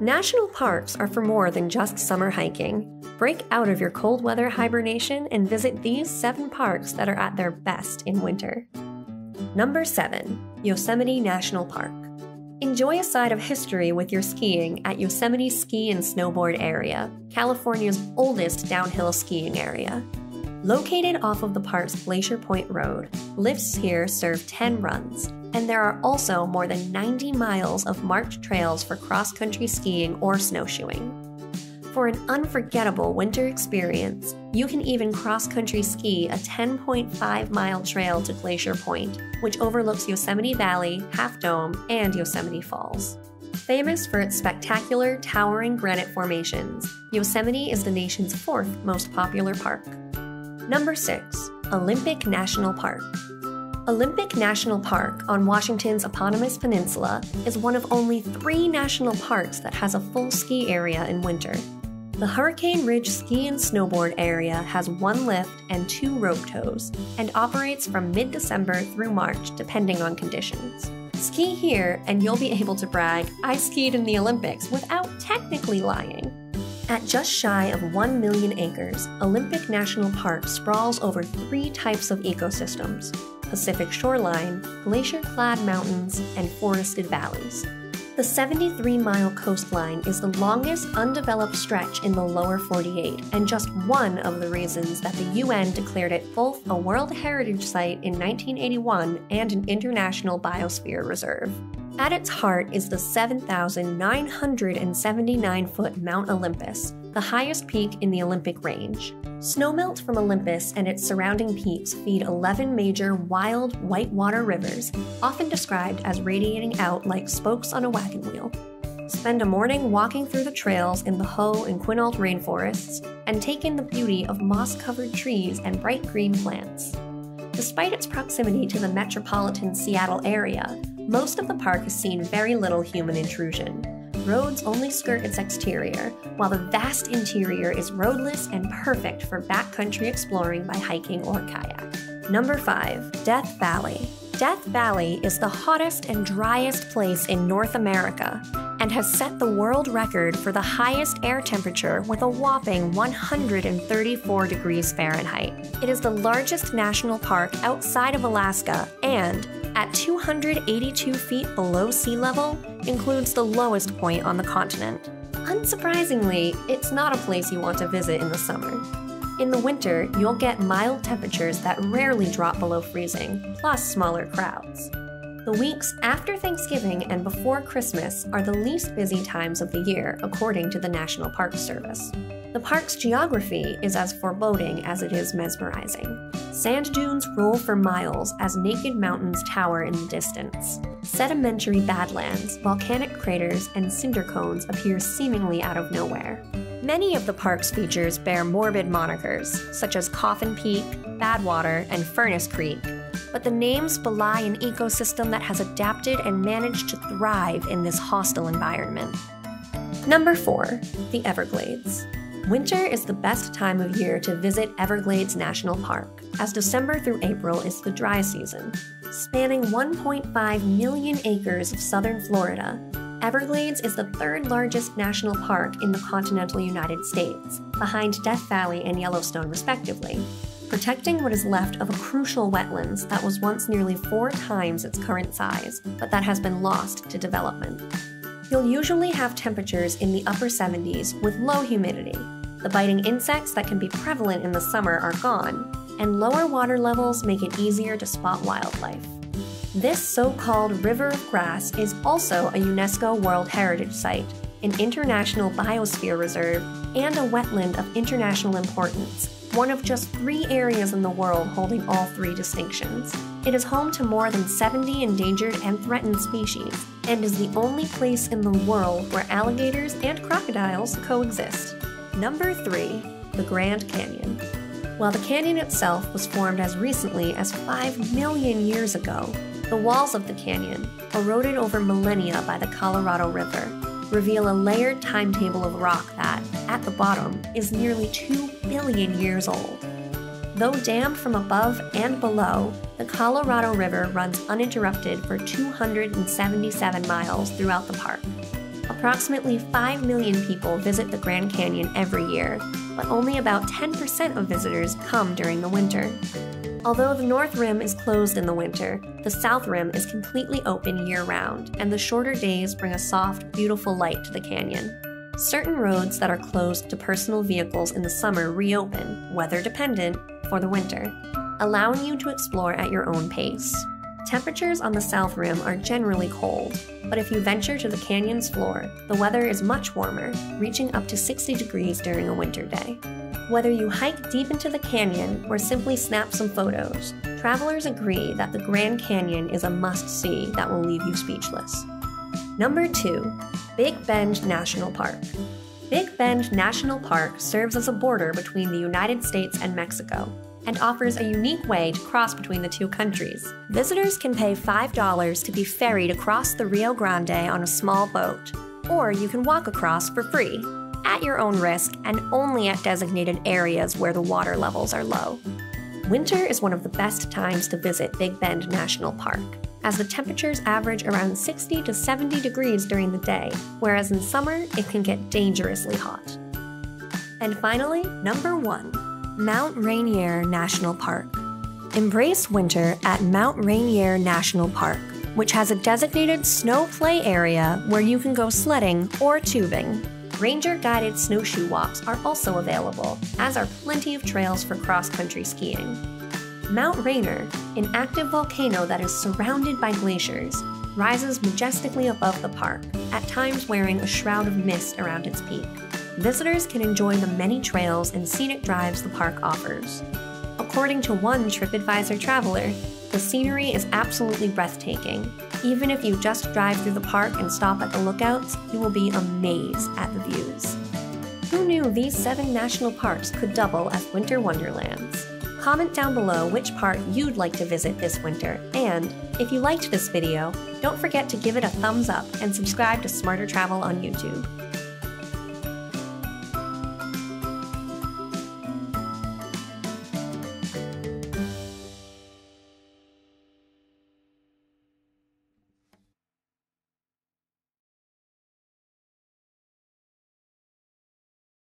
National parks are for more than just summer hiking. Break out of your cold weather hibernation and visit these 7 parks that are at their best in winter. Number 7, Yosemite National Park. Enjoy a side of history with your skiing at Yosemite Ski and Snowboard Area, California's oldest downhill skiing area. Located off of the park's Glacier Point Road, lifts here serve 10 runs, and there are also more than 90 miles of marked trails for cross-country skiing or snowshoeing. For an unforgettable winter experience, you can even cross-country ski a 10.5-mile trail to Glacier Point, which overlooks Yosemite Valley, Half Dome, and Yosemite Falls. Famous for its spectacular, towering granite formations, Yosemite is the nation's 4th most popular park. Number 6. Olympic National Park. Olympic National Park on Washington's eponymous peninsula is one of only 3 national parks that has a full ski area in winter. The Hurricane Ridge Ski and Snowboard Area has 1 lift and 2 rope tows and operates from mid-December through March depending on conditions. Ski here and you'll be able to brag, "I skied in the Olympics," without technically lying. At just shy of 1 million acres, Olympic National Park sprawls over 3 types of ecosystems: Pacific shoreline, glacier-clad mountains, and forested valleys. The 73-mile coastline is the longest undeveloped stretch in the lower 48, and just one of the reasons that the UN declared it both a World Heritage Site in 1981 and an International Biosphere Reserve. At its heart is the 7,979-foot Mount Olympus, the highest peak in the Olympic range. Snowmelt from Olympus and its surrounding peaks feed 11 major wild whitewater rivers, often described as radiating out like spokes on a wagon wheel. Spend a morning walking through the trails in the Hoh and Quinault rainforests, and take in the beauty of moss-covered trees and bright green plants. Despite its proximity to the metropolitan Seattle area, most of the park has seen very little human intrusion. Roads only skirt its exterior, while the vast interior is roadless and perfect for backcountry exploring by hiking or kayak. Number 5. Death Valley. Death Valley is the hottest and driest place in North America and has set the world record for the highest air temperature with a whopping 134 degrees Fahrenheit. It is the largest national park outside of Alaska and, at 282 feet below sea level, includes the lowest point on the continent. Unsurprisingly, it's not a place you want to visit in the summer. In the winter, you'll get mild temperatures that rarely drop below freezing, plus smaller crowds. The weeks after Thanksgiving and before Christmas are the least busy times of the year, according to the National Park Service. The park's geography is as foreboding as it is mesmerizing. Sand dunes roll for miles as naked mountains tower in the distance. Sedimentary badlands, volcanic craters, and cinder cones appear seemingly out of nowhere. Many of the park's features bear morbid monikers, such as Coffin Peak, Badwater, and Furnace Creek, but the names belie an ecosystem that has adapted and managed to thrive in this hostile environment. Number 4. The Everglades. Winter is the best time of year to visit Everglades National Park, as December through April is the dry season. Spanning 1.5 million acres of southern Florida, Everglades is the 3rd largest national park in the continental United States, behind Death Valley and Yellowstone respectively, protecting what is left of a crucial wetlands that was once nearly 4 times its current size, but that has been lost to development. You'll usually have temperatures in the upper 70s with low humidity. The biting insects that can be prevalent in the summer are gone, and lower water levels make it easier to spot wildlife. This so-called River of Grass is also a UNESCO World Heritage Site, an International Biosphere Reserve, and a wetland of international importance, one of just 3 areas in the world holding all 3 distinctions. It is home to more than 70 endangered and threatened species, and is the only place in the world where alligators and crocodiles coexist. Number 3. The Grand Canyon. While the canyon itself was formed as recently as 5 million years ago, the walls of the canyon, eroded over millennia by the Colorado River, reveal a layered timetable of rock that, at the bottom, is nearly 2 billion years old. Though dammed from above and below, the Colorado River runs uninterrupted for 277 miles throughout the park. Approximately 5 million people visit the Grand Canyon every year, but only about 10% of visitors come during the winter. Although the North Rim is closed in the winter, the South Rim is completely open year-round, and the shorter days bring a soft, beautiful light to the canyon. Certain roads that are closed to personal vehicles in the summer reopen, weather-dependent, for the winter, allowing you to explore at your own pace. Temperatures on the South Rim are generally cold, but if you venture to the canyon's floor, the weather is much warmer, reaching up to 60 degrees during a winter day. Whether you hike deep into the canyon or simply snap some photos, travelers agree that the Grand Canyon is a must-see that will leave you speechless. Number 2. Big Bend National Park. Big Bend National Park serves as a border between the United States and Mexico, and offers a unique way to cross between the two countries. Visitors can pay $5 to be ferried across the Rio Grande on a small boat, or you can walk across for free, at your own risk and only at designated areas where the water levels are low. Winter is one of the best times to visit Big Bend National Park, as the temperatures average around 60 to 70 degrees during the day, whereas in summer it can get dangerously hot. And finally, number 1. Mount Rainier National Park. Embrace winter at Mount Rainier National Park, which has a designated snow play area where you can go sledding or tubing. Ranger-guided snowshoe walks are also available, as are plenty of trails for cross-country skiing. Mount Rainier, an active volcano that is surrounded by glaciers, rises majestically above the park, at times wearing a shroud of mist around its peak. Visitors can enjoy the many trails and scenic drives the park offers. According to one TripAdvisor traveler, the scenery is absolutely breathtaking. Even if you just drive through the park and stop at the lookouts, you will be amazed at the views. Who knew these 7 national parks could double as winter wonderlands? Comment down below which park you'd like to visit this winter, and if you liked this video, don't forget to give it a thumbs up and subscribe to Smarter Travel on YouTube.